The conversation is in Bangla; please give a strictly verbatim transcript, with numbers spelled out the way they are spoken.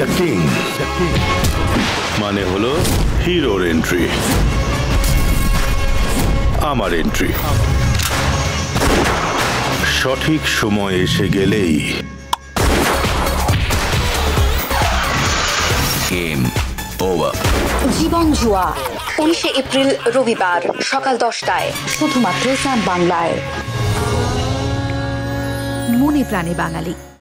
The King. The King. মানে হলো হিরোর এন্ট্রি, আমার এন্ট্রি। সঠিক সময় এসে গেলেই গেম ওভার। জীবন জুয়া, উনিশে এপ্রিল রবিবার সকাল দশটায় শুধুমাত্র সান বাংলায়। মনে প্রাণে বাঙালি।